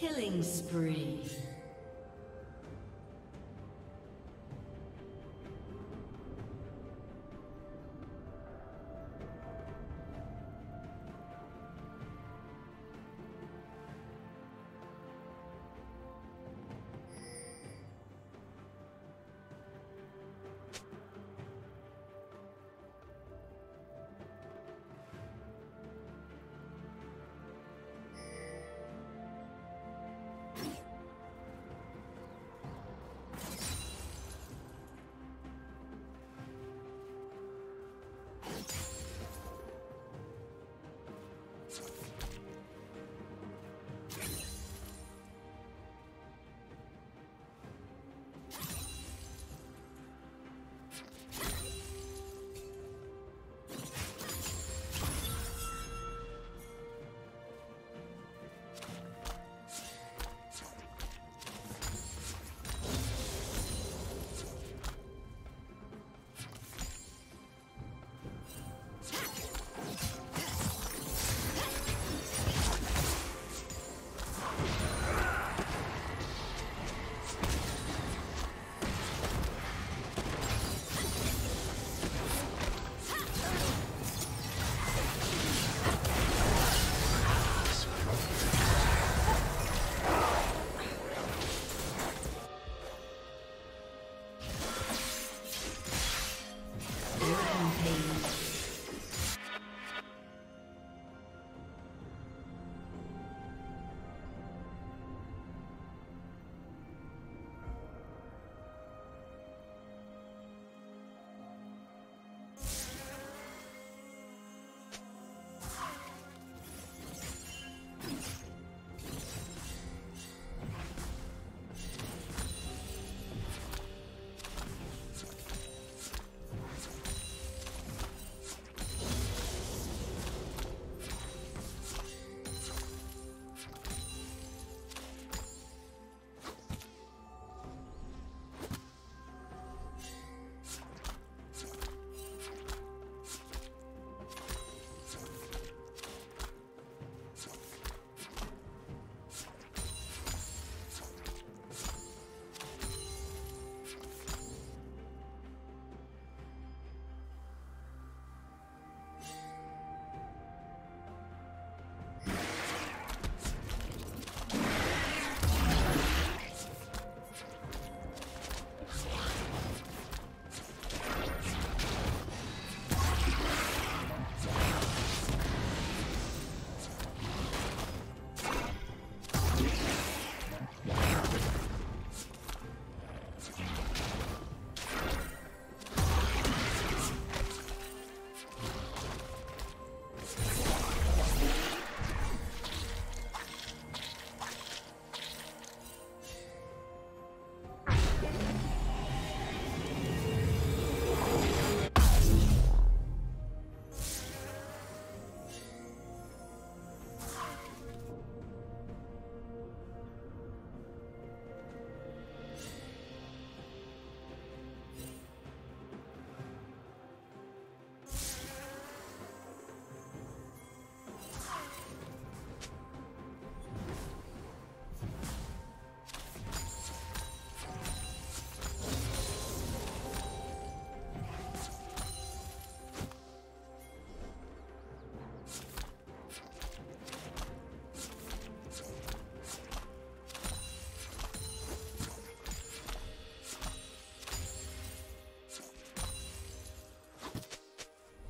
Killing spree.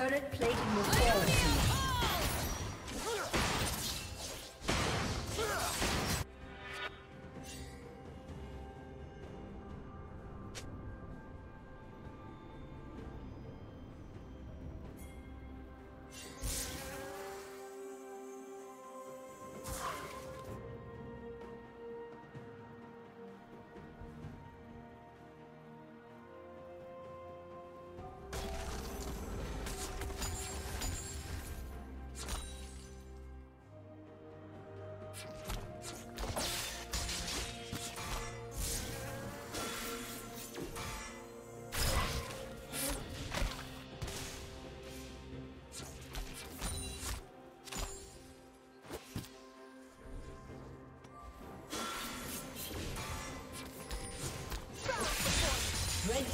Turret plating will fall.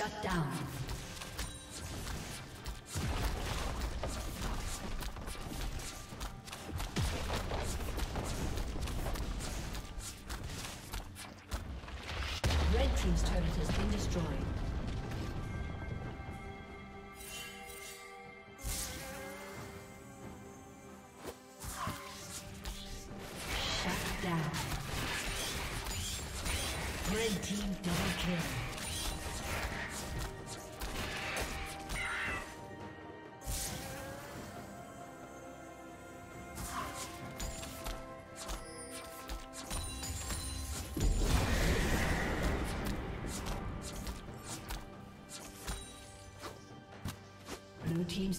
Shut down. Red team's turret has been destroyed. Shut down. Red team double kill. Blue team's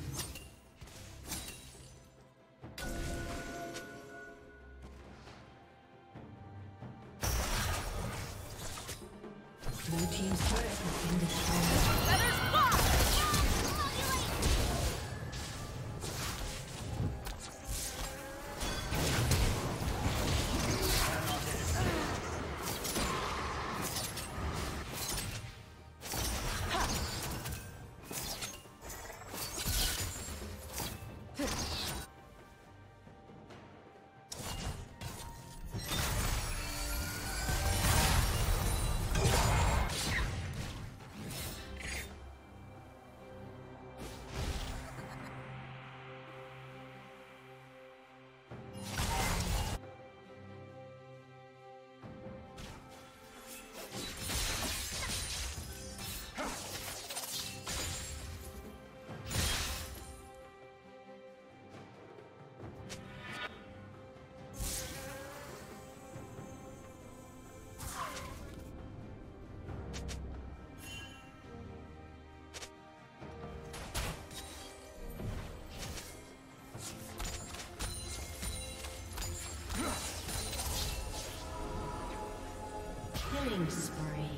Killing spree. Blue team's turret has been destroyed. Feathers block! Killing spree.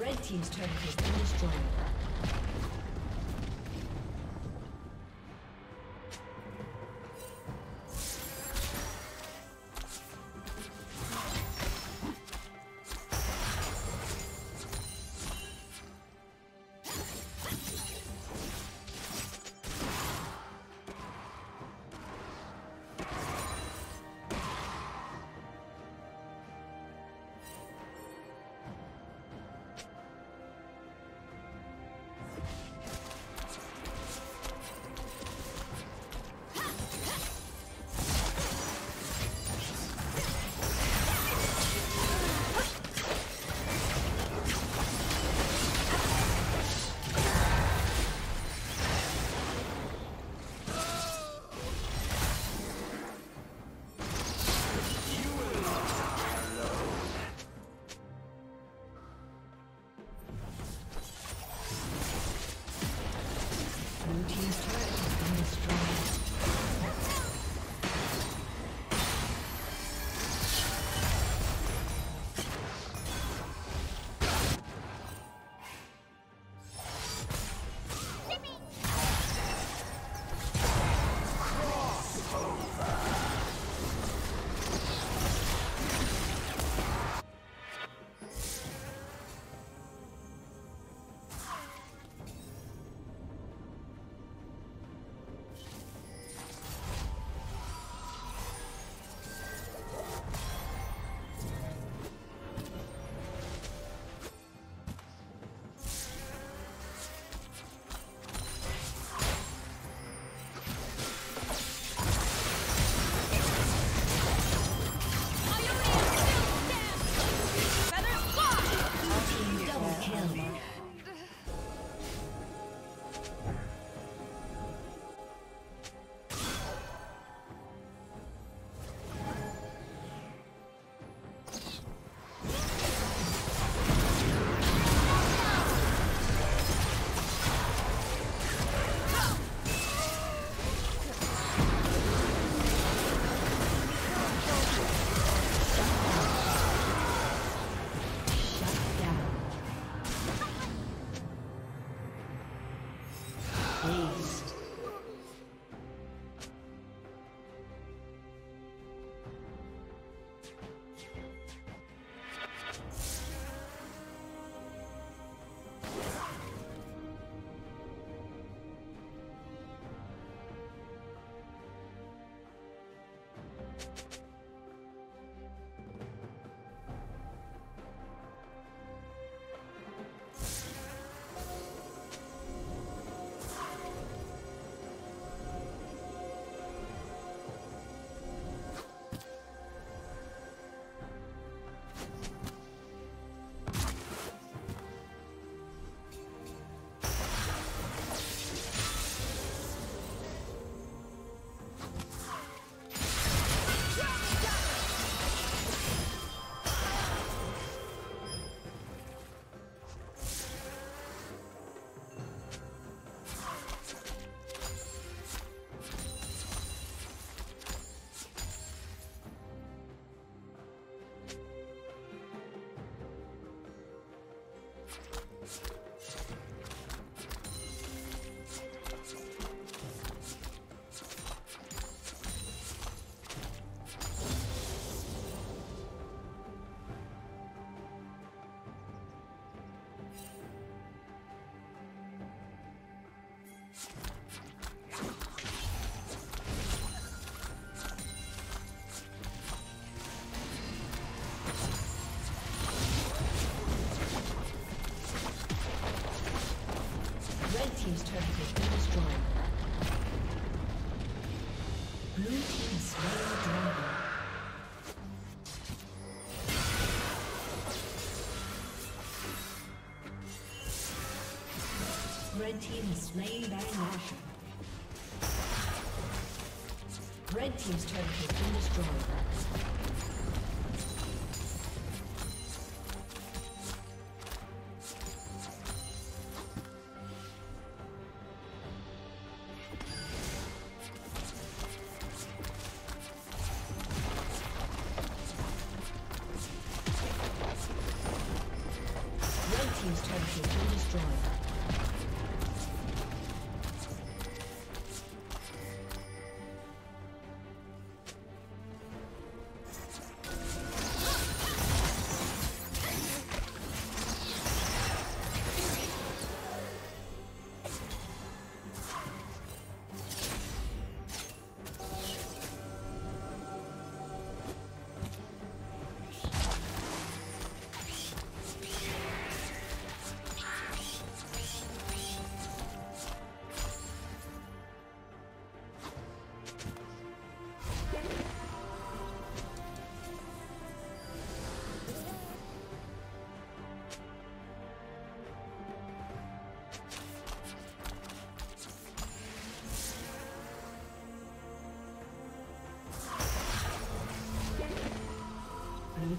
Red team's turret has been destroyed. Red team is slain by Nashor. Red team's turret has been destroyed. Blue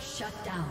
Shut down.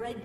Red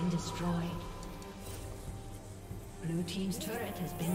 Been destroyed. Blue team's turret has been